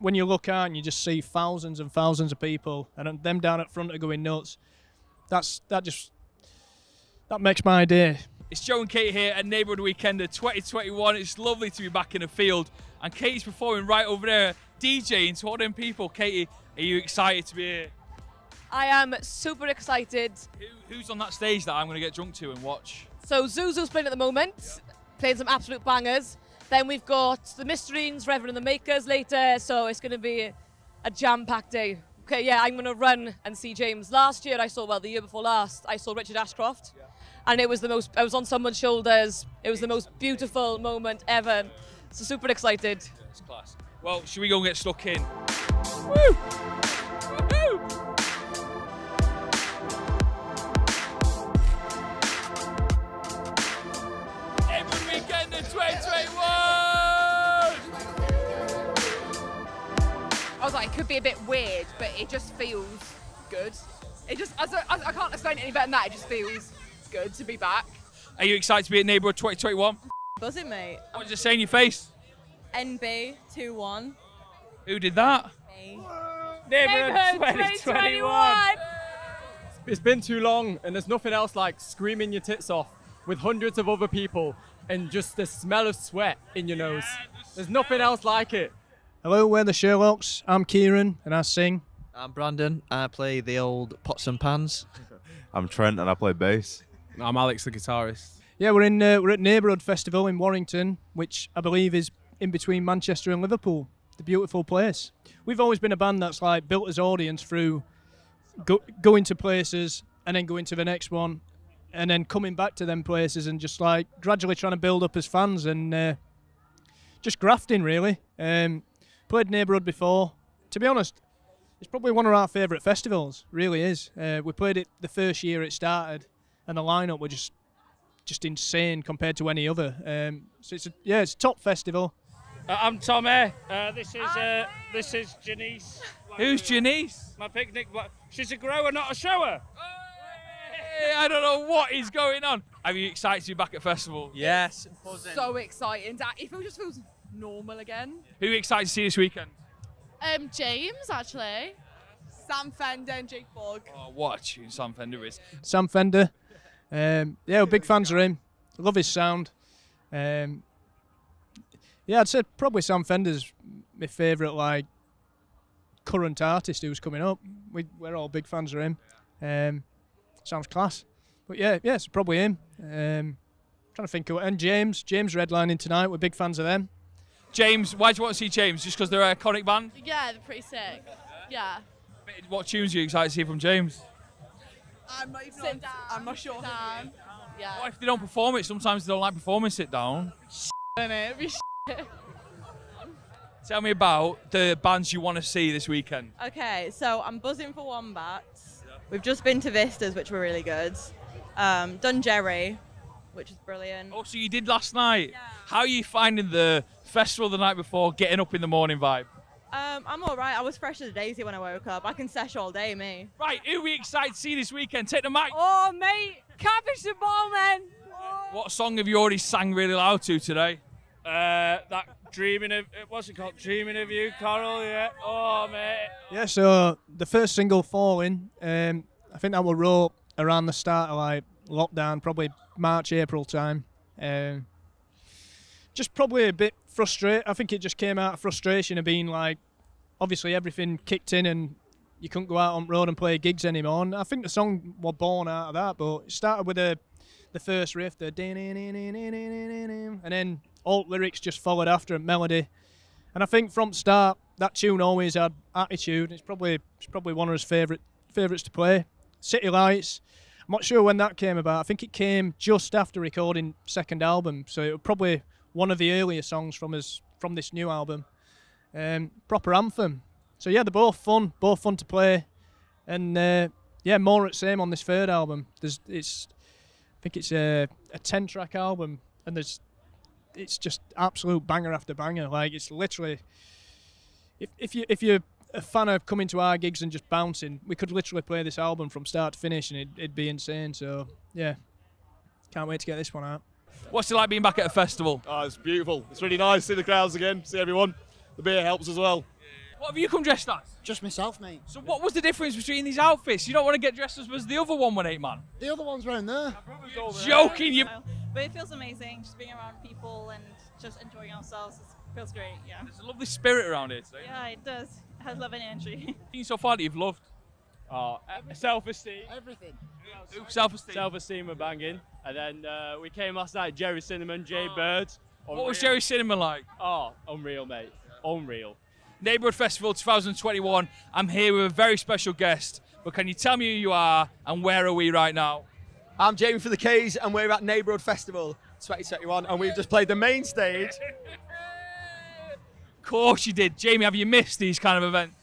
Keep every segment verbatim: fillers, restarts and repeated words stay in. when you look out and you just see thousands and thousands of people and them down at front are going nuts, that's that just that makes my day. It's Joe and Kate here at Neighbourhood Weekender twenty twenty-one. It's lovely to be back in the field, and Kate's performing right over there, DJing to all them people. Katie, are you excited to be here? I am super excited. Who, who's on that stage that I'm going to get drunk to and watch? So Zuzu's playing at the moment, yeah. playing some absolute bangers. Then we've got the Mysterines, Reverend and the Makers later, so it's going to be a jam-packed day. Okay, yeah, I'm going to run and see James. Last year I saw, well, the year before last, I saw Richard Ashcroft, yeah. and it was the most, I was on someone's shoulders, it was the most beautiful moment ever. So super excited. Yeah, it's class. Well, should we go and get stuck in? Woo! I was like, it could be a bit weird, but it just feels good. It just, as a, as, I can't explain it any better than that, it just feels good to be back. Are you excited to be at Neighbourhood twenty twenty-one? I'm buzzing, mate. What did you say in your face? N B two one. Who did that? Me. Neighbourhood twenty twenty-one! It's been too long, and there's nothing else like screaming your tits off with hundreds of other people and just the smell of sweat in your yeah, nose. The There's nothing else like it. Hello, we're the Sherlocks. I'm Kieran and I sing. I'm Brandon. I play the old pots and pans. I'm Trent and I play bass. I'm Alex, the guitarist. Yeah, we're in uh, we're at Neighbourhood Festival in Warrington, which I believe is in between Manchester and Liverpool. The beautiful place. We've always been a band that's like built as audience through go going to places and then going to the next one, and then coming back to them places and just like gradually trying to build up as fans and uh, just grafting really. Um, played Neighbourhood before. To be honest, it's probably one of our favourite festivals, really is. Uh, we played it the first year it started and the lineup were just just insane compared to any other. Um, so it's a, yeah, it's a top festival. Uh, I'm Tommy, uh, this is uh, this is Janice. Who's Janice? My picnic, she's a grower, not a shower. Oh. I don't know what is going on. Are you excited to be back at festival? Yes. So exciting. It just feels normal again. Who are you excited to see this weekend? Um, James, actually. Sam Fender and Jake Bog. Oh, what a tune Sam Fender is. Sam Fender. Um, yeah, we're big fans of him. Love his sound. Um, yeah, I'd say probably Sam Fender's my favourite like current artist who's coming up. We, we're all big fans of him. Um, Sounds class, but yeah, yeah, it's probably him. Um, trying to think of it. And James, James redlining tonight. We're big fans of them. James, why do you want to see James? Just because they're an iconic band? Yeah, they're pretty sick. Yeah. What tunes are you excited to see from James? I'm not even. Sit down. I'm not sure. Sit down. Yeah. What if they don't perform it? Sometimes they don't like performing Sit Down. It'd be shit. Tell me about the bands you want to see this weekend. Okay, so I'm buzzing for Wombats. We've just been to Vistas, which were really good. Um, Dunjerry, which is brilliant. Oh, so you did last night. Yeah. How are you finding the festival the night before, getting up in the morning vibe? Um, I'm all right. I was fresh as a daisy when I woke up. I can sesh all day, me. Right, who are we excited to see this weekend? Take the mic. Oh, mate. Catfish and the Bottlemen. Oh. What song have you already sang really loud to today? Uh, that Dreaming of, what's it called? Dreaming of You, Coral, yeah. Oh, mate. Yeah, so the first single, Falling, um, I think that was wrote around the start of like lockdown, probably March, April time. Um, just probably a bit frustrated. I think it just came out of frustration of being like, obviously everything kicked in and you couldn't go out on the road and play gigs anymore. And I think the song was born out of that, but it started with a, the first riff, the and then alt lyrics just followed after a melody, and I think from start that tune always had attitude. It's probably it's probably one of his favourite favourites to play. City Lights. I'm not sure when that came about. I think it came just after recording second album, so it was probably one of the earlier songs from his from this new album. Um, proper anthem. So yeah, they're both fun, both fun to play, and uh, yeah, more at same on this third album. There's it's I think it's a a ten track album, and there's it's just absolute banger after banger. Like it's literally, if if you if you're a fan of coming to our gigs and just bouncing, we could literally play this album from start to finish and it'd, it'd be insane. So yeah, can't wait to get this one out. What's it like being back at a festival? Oh, it's beautiful. It's really nice. See the crowds again. See everyone. The beer helps as well. What have you come dressed as? Just myself, mate. So what was the difference between these outfits? You don't want to get dressed as the other one eighteen man? The other one's round there. You're joking, you... But it feels amazing just being around people and just enjoying ourselves. It feels great, yeah. There's a lovely spirit around here today. Yeah, it does. It has love and energy. So far that you've loved? Oh, self-esteem. Everything. Self-esteem. Self-esteem were banging. And then uh, we came last night, Gerry Cinnamon, Jay, oh. Bird. Unreal. What was Gerry Cinnamon like? Oh, unreal, mate. Yeah. Unreal. Neighbourhood Festival twenty twenty-one. I'm here with a very special guest. But can you tell me who you are and where are we right now? I'm Jamie for The K's and we're at Neighbourhood Festival twenty twenty-one and we've just played the main stage. Of course you did. Jamie, have you missed these kind of events?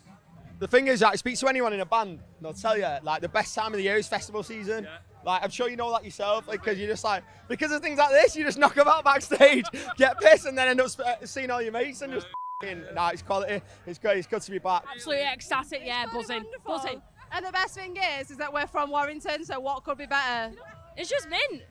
The thing is, I speak to anyone in a band and they'll tell you, like, the best time of the year is festival season. Yeah. Like, I'm sure you know that yourself, because like, you're just like, because of things like this, you just knock about backstage, get pissed, and then end up seeing all your mates and just f***ing, nah, it's quality, it's great, it's good to be back. Absolutely ecstatic, yeah, it's buzzing, wonderful. buzzing. And the best thing is, is that we're from Warrington, so what could be better? It's just mint.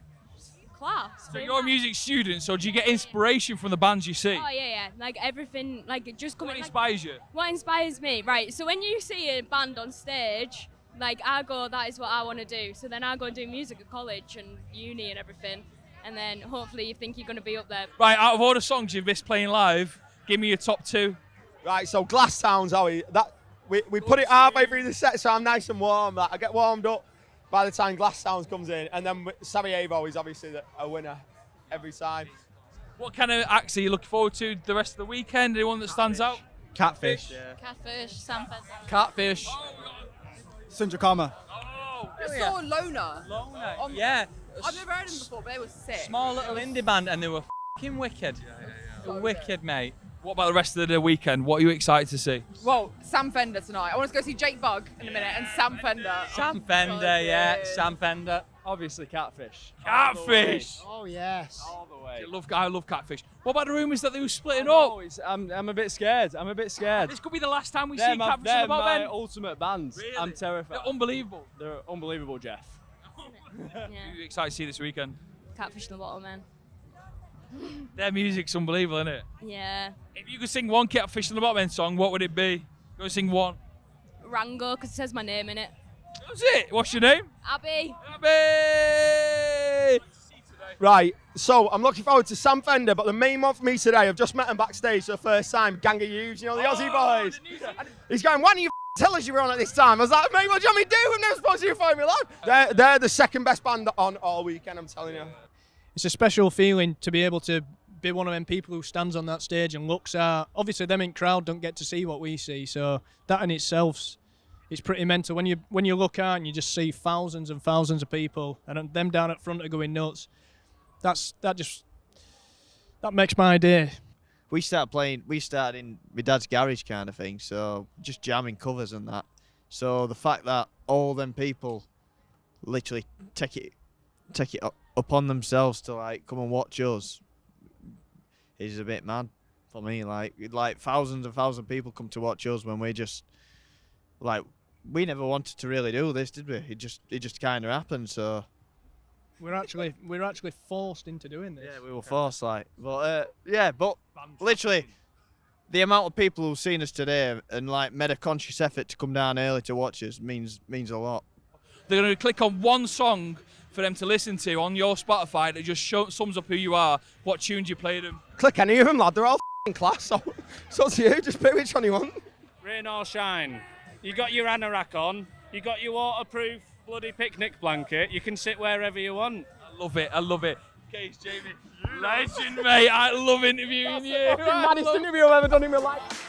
Class. So you're a music student, so do you get inspiration from the bands you see? Oh yeah, yeah. Like everything, like it just comes. What inspires like, you? What inspires me? Right. So when you see a band on stage, like I go, that is what I want to do. So then I go and do music at college and uni and everything, and then hopefully you think you're going to be up there. Right. Out of all the songs you've missed playing live, give me your top two. Right. So Glass Sounds, are we? That we we put it halfway through the set, so I'm nice and warm. Like I get warmed up. By the time Glass Sounds comes in, and then Sarajevo is obviously a winner every time. What kind of acts are you looking forward to the rest of the weekend? Anyone that stands out? Catfish. Catfish. Yeah. Catfish. Sam Fender. Catfish. Sundra Karma. Oh, I saw Loner. Loner. Um, yeah. I've never heard them before, but they were sick. Small little indie band, and they were fucking wicked. Yeah, yeah, yeah. So wicked, mate. What about the rest of the weekend? What are you excited to see? Well, Sam Fender tonight. I want to go see Jake Bug in a minute and Sam Fender. Sam Fender, yeah. Sam Fender. Obviously Catfish. Catfish! Oh, yes. All the way. I love, I love Catfish. What about the rumours that they were splitting up? I'm, I'm a bit scared. I'm a bit scared. This could be the last time we see Catfish and the Bottlemen. They're my ultimate bands. Really? I'm terrified. They're unbelievable. They're unbelievable, Jeff. Yeah. Are you excited to see this weekend? Catfish and the Bottlemen. Their music's unbelievable, isn't it? Yeah. If you could sing one Catfish and the Bottlemen song, what would it be? Go sing one. Rango, because it says my name in it. That's it. What's your name? Abby. Abby! Right, so I'm looking forward to Sam Fender, but the main one for me today, I've just met him backstage for the first time, Gang of Youths, you know, the oh, Aussie boys. The He's going, why don't you tell us you were on at this time? I was like, mate, what do you want me to do? I'm never supposed to find me live. They're, they're the second best band on all weekend, I'm telling you. It's a special feeling to be able to be one of them people who stands on that stage and looks at. Obviously, them in crowd don't get to see what we see, so that in itself is pretty mental. When you when you look out and you just see thousands and thousands of people, and them down at front are going nuts. That's that just that makes my day. We started playing. We started in my dad's garage kind of thing, so just jamming covers and that. So the fact that all them people literally take it take it up. upon themselves to like come and watch us is a bit mad for me. Like like thousands and thousands of people come to watch us when we just like we never wanted to really do this, did we? It just it just kind of happened. So we're actually we're actually forced into doing this. Yeah, we were forced. Like, but uh, yeah, but literally the amount of people who've seen us today and like made a conscious effort to come down early to watch us means means a lot. They're gonna click on one song for them to listen to on your Spotify that just show, sums up who you are, what tunes you played them. Click any of them, lad. They're all f***ing class. So, so it's you. Just pick which one you want. Rain or shine. You got your anorak on. You got your waterproof bloody picnic blanket. You can sit wherever you want. I love it. I love it. Okay, Jamie. Legend, mate. I love interviewing That's you. That's the best interview I've ever done in my life.